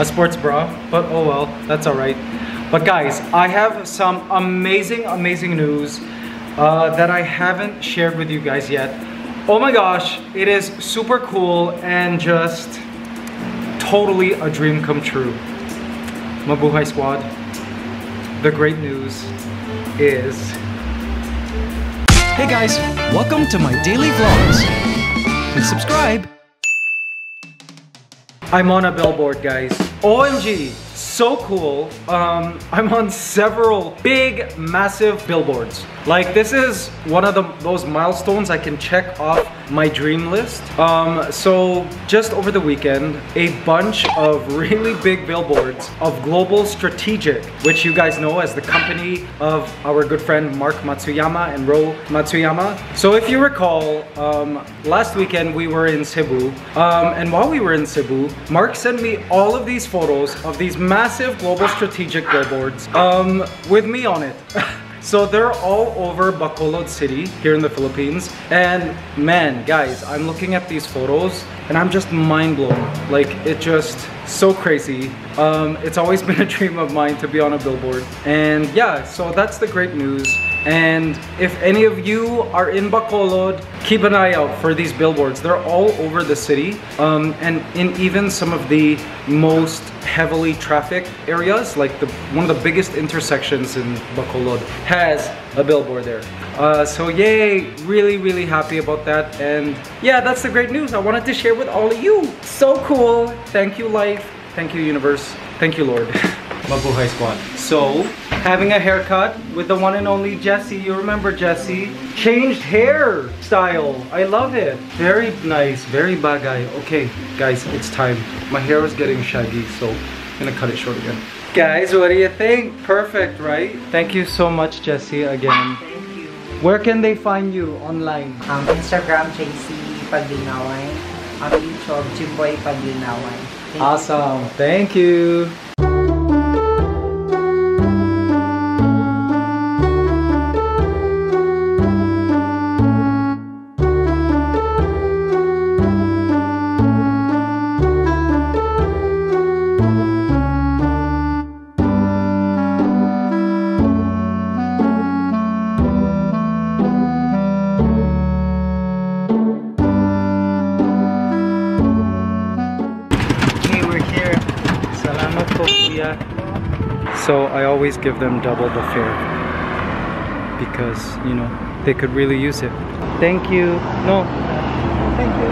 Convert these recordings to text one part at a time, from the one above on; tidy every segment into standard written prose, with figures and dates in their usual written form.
a sports bra, but oh well, that's all right. But guys, I have some amazing news that I haven't shared with you guys yet. Oh my gosh, it is super cool and just totally a dream come true. Mabuhay squad, the great news is... Hey guys, welcome to my daily vlogs. Please subscribe. I'm on a billboard, guys. OMG, so cool. I'm on several big, massive billboards. Like, this is one of those milestones I can check off my dream list. So just over the weekend, a bunch of really big billboards of Global Strategic, which you guys know as the company of our good friend Mark Matsuyama and Ro Matsuyama. So if you recall, last weekend we were in Cebu, and while we were in Cebu, Mark sent me all of these photos of these massive Global Strategic billboards with me on it. So they're all over Bacolod City here in the Philippines, and man, guys, I'm looking at these photos and I'm just mind blown. Like, it's just so crazy. It's always been a dream of mine to be on a billboard, and yeah, so that's the great news. And if any of you are in Bacolod, keep an eye out for these billboards. They're all over the city, and in even some of the most heavily trafficked areas, like one of the biggest intersections in Bacolod has a billboard there. So yay, really happy about that. And yeah, that's the great news I wanted to share with all of you. So cool. Thank you life, thank you universe, thank you Lord. Mabuhay squad. So, having a haircut with the one and only Jesse. You remember Jesse? Changed hair style. I love it. Very nice, very bagay. Okay, guys, it's time. My hair is getting shaggy, so I'm gonna cut it short again. Guys, what do you think? Perfect, right? Thank you so much, Jesse, again. Thank you. Where can they find you online? Instagram, JC Padlinawan. On YouTube, Jimboy Padlinawan. Awesome. Thank you. So I always give them double the fare because, you know, they could really use it. Thank you. No. Thank you.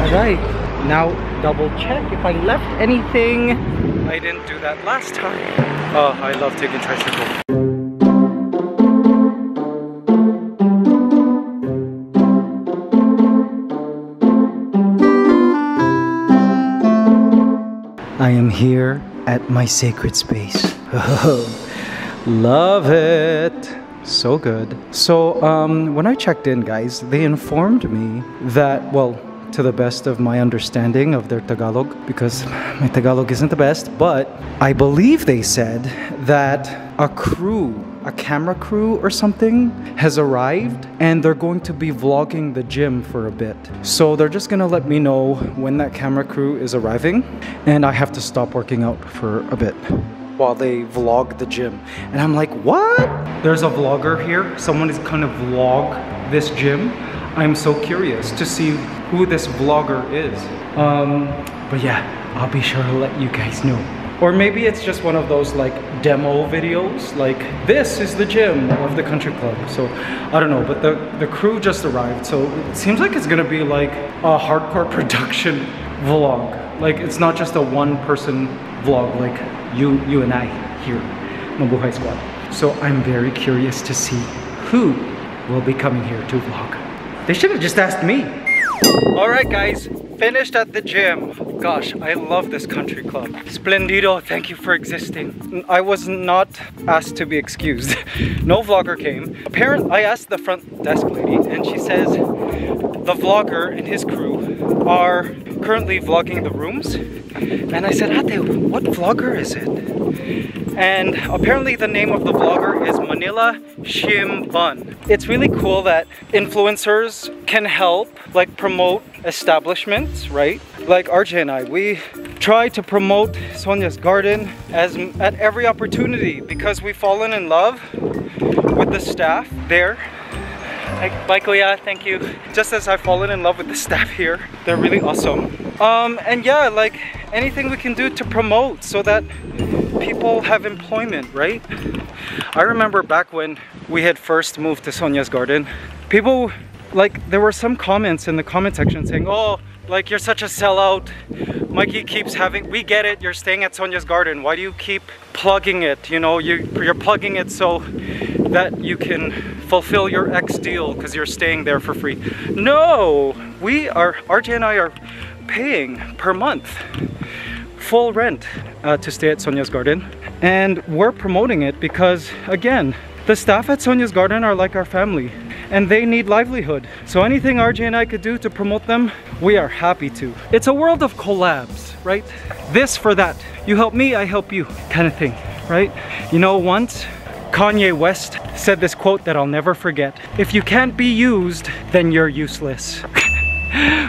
All right. Now double check if I left anything. I didn't do that last time. Oh, I love taking tricycle. I am here at my sacred space. Oh, love it. So good. So when I checked in, guys, they informed me that, well, to the best of my understanding of their Tagalog, because my Tagalog isn't the best, but I believe they said that a crew, a camera crew or something, has arrived and they're going to be vlogging the gym for a bit. So they're just gonna let me know when that camera crew is arriving, and I have to stop working out for a bit while they vlog the gym. And I'm like, what? There's a vlogger here. Someone is gonna vlog this gym. I'm so curious to see who this vlogger is. But yeah, I'll be sure to let you guys know. Or maybe it's just one of those like demo videos, like this is the gym of the country club. So I don't know, but the crew just arrived. So it seems like it's gonna be like a hardcore production vlog. Like, it's not just a one person vlog, like you and I here, Mabuhay squad. So I'm very curious to see who will be coming here to vlog. They should have just asked me. All right, guys, finished at the gym. Gosh, I love this country club. Splendido, thank you for existing. I was not asked to be excused. No vlogger came. Apparently, I asked the front desk lady, and she says the vlogger and his crew are currently vlogging the rooms. And I said, Ate, what vlogger is it? And apparently the name of the vlogger is Manila Shim Bun. It's really cool that influencers can help, like, promote establishments, right? Like RJ and I, we try to promote Sonia's Garden at every opportunity because we've fallen in love with the staff there. Bye Kuya, thank you. Just as I've fallen in love with the staff here, they're really awesome. And yeah, like anything we can do to promote so that people have employment, right? I remember back when we had first moved to Sonia's Garden, people, like, there were some comments in the comment section saying, oh, like, you're such a sellout. Mikey keeps having, we get it, you're staying at Sonia's Garden. Why do you keep plugging it? You know, you're plugging it so that you can fulfill your ex deal because you're staying there for free. No, we are, RJ and I are paying per month full rent to stay at Sonia's Garden. And we're promoting it because, again, the staff at Sonia's Garden are like our family and they need livelihood. So anything RJ and I could do to promote them, we are happy to. It's a world of collabs, right? This for that. You help me, I help you kind of thing, right? You know, once Kanye West said this quote that I'll never forget. If you can't be used, then you're useless.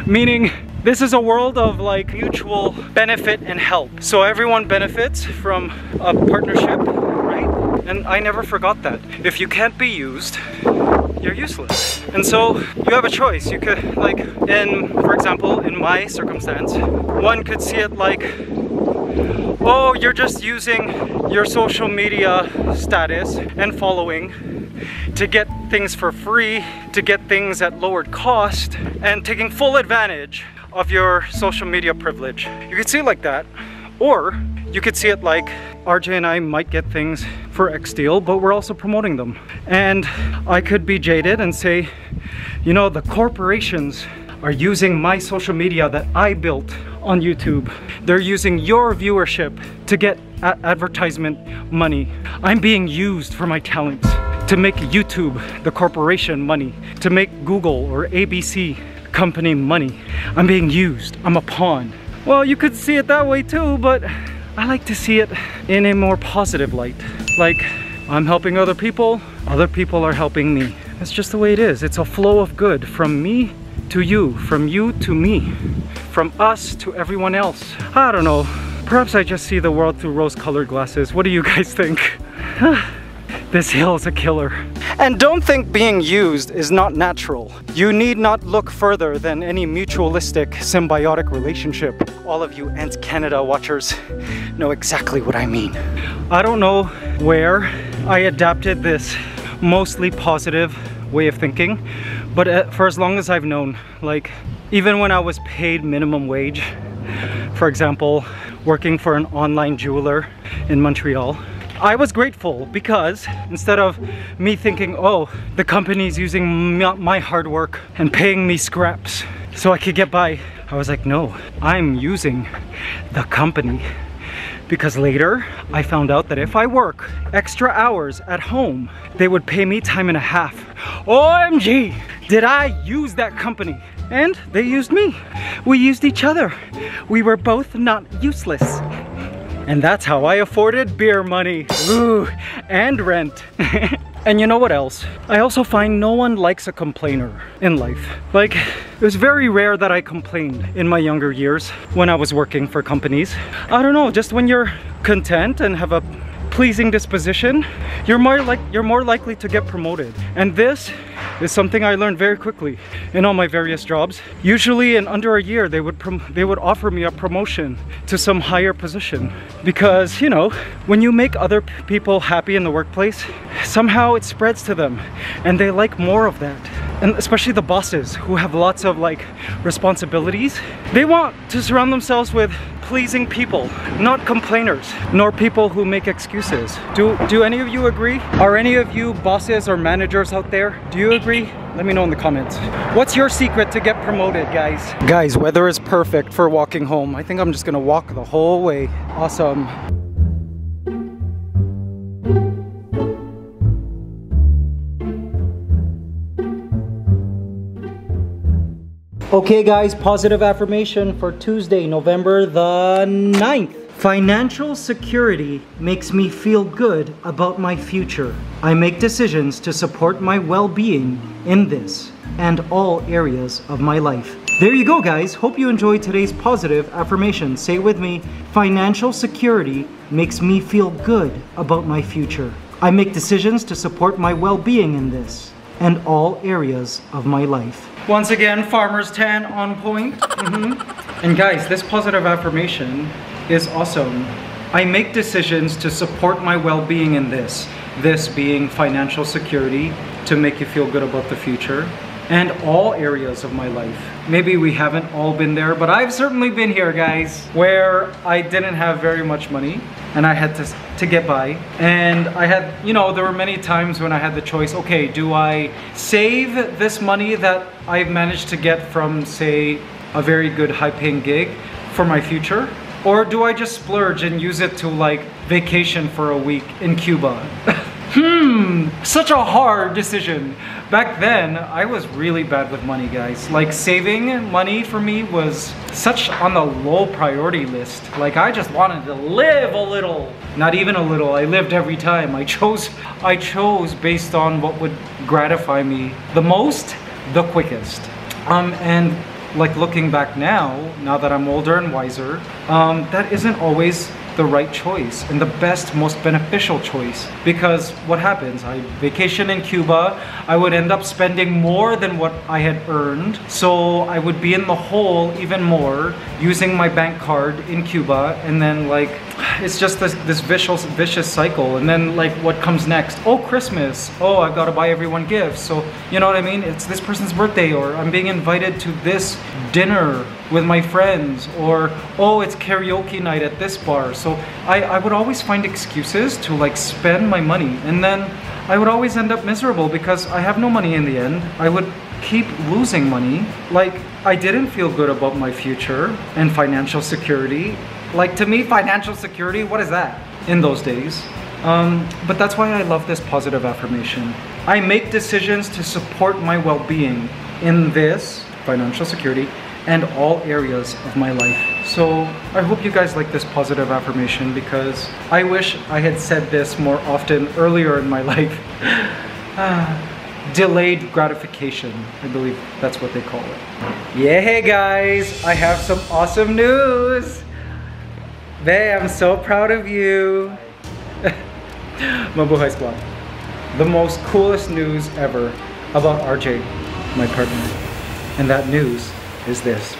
Meaning, this is a world of like mutual benefit and help. So everyone benefits from a partnership, right? And I never forgot that. If you can't be used, you're useless. And so you have a choice. You could, like, for example, in my circumstance, one could see it like, oh, you're just using your social media status and following to get things for free, to get things at lowered cost, and taking full advantage of your social media privilege. You could see it like that, or you could see it like RJ and I might get things for X deal, but we're also promoting them. And I could be jaded and say, you know, the corporations are using my social media that I built on YouTube. They're using your viewership to get advertisement money. I'm being used for my talents to make YouTube, the corporation, money, to make Google or ABC company money. I'm being used, I'm a pawn. Well, you could see it that way too, but I like to see it in a more positive light. Like, I'm helping other people are helping me. That's just the way it is. It's a flow of good from me to you, from you to me, from us to everyone else. I don't know, perhaps I just see the world through rose-colored glasses. What do you guys think? This hill's a killer. And don't think being used is not natural. You need not look further than any mutualistic, symbiotic relationship. All of you Ant Canada watchers know exactly what I mean. I don't know where I adapted this mostly positive way of thinking, but for as long as I've known, like, even when I was paid minimum wage, for example, working for an online jeweler in Montreal, I was grateful because instead of me thinking, oh, the company's using my hard work and paying me scraps so I could get by, I was like, no, I'm using the company. Because later I found out that if I work extra hours at home, they would pay me time and a half. OMG, did I use that company? And they used me. We used each other. We were both not useless. And that's how I afforded beer money. Ooh, and rent. And you know what else? I also find no one likes a complainer in life. Like, it was very rare that I complained in my younger years when I was working for companies. I don't know, just when you're content and have a pleasing disposition, you're more likely to get promoted. And this is something I learned very quickly in all my various jobs. Usually in under a year, they would offer me a promotion to some higher position because, you know, when you make other people happy in the workplace, somehow it spreads to them and they like more of that. And especially the bosses who have lots of, like, responsibilities. They want to surround themselves with pleasing people, not complainers, nor people who make excuses. Do any of you agree? Are any of you bosses or managers out there? Do you agree? Let me know in the comments. What's your secret to get promoted, guys? Guys, weather is perfect for walking home. I think I'm just gonna walk the whole way. Awesome. Okay guys, positive affirmation for Tuesday, November the 9th. Financial security makes me feel good about my future. I make decisions to support my well-being in this and all areas of my life. There you go, guys. Hope you enjoyed today's positive affirmation. Say it with me. Financial security makes me feel good about my future. I make decisions to support my well-being in this and all areas of my life. Once again, Farmer's Tan on point. And guys, this positive affirmation is awesome. I make decisions to support my well-being in this. This being financial security, to make you feel good about the future, and all areas of my life. Maybe we haven't all been there, but I've certainly been here, guys, where I didn't have very much money and I had to get by. And I had, you know, there were many times when I had the choice, okay, do I save this money that I've managed to get from, say, a very good high-paying gig for my future? Or do I just splurge and use it to, like, vacation for a week in Cuba? Such a hard decision. Back then, I was really bad with money, guys. Like, saving money for me was such on the low priority list. Like, I just wanted to live a little. Not even a little, I lived every time. I chose based on what would gratify me the most, the quickest. And like, looking back now that I'm older and wiser, that isn't always the right choice and the best, most beneficial choice. Because what happens, I vacation in Cuba, I would end up spending more than what I had earned, so I would be in the hole even more using my bank card in Cuba. And then, like, it's just this vicious cycle. And then, like, what comes next? Oh, Christmas. Oh, I've got to buy everyone gifts. So, you know what I mean? It's this person's birthday, or I'm being invited to this dinner with my friends, or, oh, it's karaoke night at this bar. So I would always find excuses to, like, spend my money. And then I would always end up miserable because I have no money in the end. I would keep losing money. Like, I didn't feel good about my future and financial security. Like, to me, financial security, what is that in those days? But that's why I love this positive affirmation. I make decisions to support my well-being in this, financial security, and all areas of my life. So I hope you guys like this positive affirmation, because I wish I had said this more often earlier in my life. Delayed gratification, I believe that's what they call it. Yeah, hey guys, I have some awesome news. Bae, I'm so proud of you. Mabuhay Squad. The most coolest news ever about RJ, my partner. And that news is this.